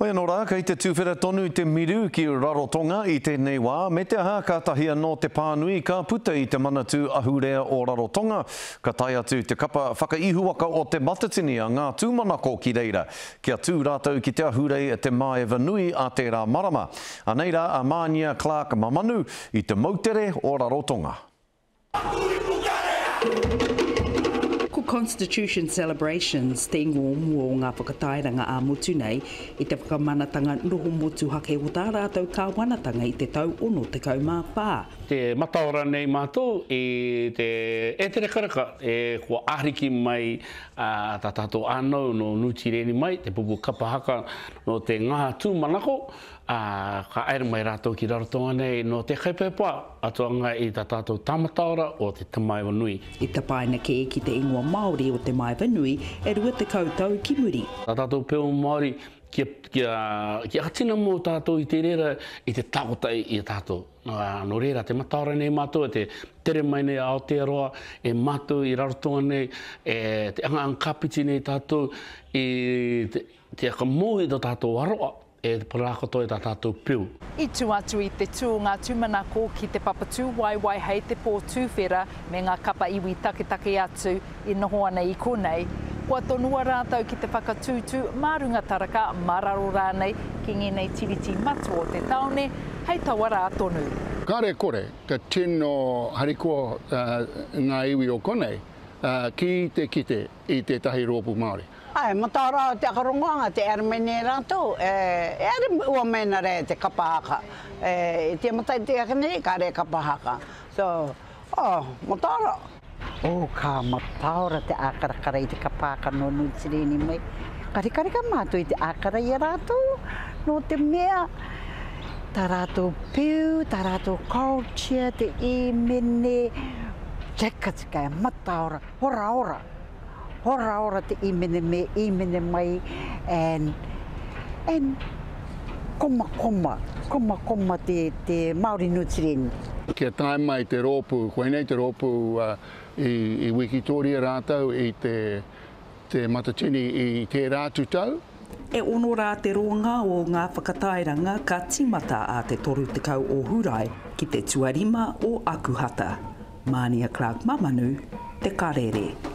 Hoi anō rā, kei te tūwhera tonu te miru ki Rarotonga I tēnei wā, me te aha kātahi anō te pānui ka puta I te manatū ahurea o Rarotonga, ka tai atu te kapa whakaihuaka o Te Matatini a Ngā Tumanako ki reira. Kia tū rātau ki te ahurei Te Maeva Nui a te rā marama. A nei rā a Mānia Clarke mamanu I te mautere o Rarotonga. Constitution celebrations tengo mo ngā whakatairanga a motu nei I te whakamanatanga noho motu hake o tā rātou ka wanatanga I te tau ono te kaumāpā. Te mataora nei mātou I te tere karaka e kua ahriki mai tā tātou anau no nuti reni mai te pupu kapahaka no te Ngā Tumanako ka aere mai rātou ki Rarotonga nei no te kaipepa atoanga I tā tātou tamataora o te Te Maeva Nui. I te painake ki te ingoa Māori o Te Maeva Nui e rua te koutou ki muri. Tā tātou peo Māori ki atina mō tātou I te rera I te takotai I tātou. No rera te mataora nei mātou, te tere mai nei Aotearoa, e mātou I Rarotonga nei, e te angangkapiti nei tātou, e te akamoi tō tātou aroa. E parakoto e tātou piu. I tu atu I te tū Ngā Tumanako ki te papatū waiwai hei te pō tūwhera me ngā kapa iwi taketake atu I noho ana I konei. Kua tonua rātau ki te whakatūtū mārunga taraka mararo rānei ki ngenei tiriti matu o te taone hei taua rā tonu. Kāre kore ka tino hariko ngā iwi o konei ki te kite I te tahi rōpu Māori. Ai, mataora o te akarongoanga, te ermene rātou, e ere ua mena re te kapahaka. E te matai te akanei, ka re kapahaka. So, mataora. O, ka mataora te akarakara I te kapahaka no nutireni mai. Karikarika mātou I te akara I rātou, no te mea. Tā rātou piu, tā rātou culture, te imene. Tekatika, mataora, ora ora. Hora ora te imene mai and koma te Māori nutireni. Kia tae mai te rōpū, koenei te rōpū I Wikitoria rātou I te Matatini I te rā tūtau. E ono rā te ronga o ngā whakatairanga ka tīmata a te toru tekau o hurai ki te tuarima o Akuhata. Mānia Clarke mamanu, Te Karere.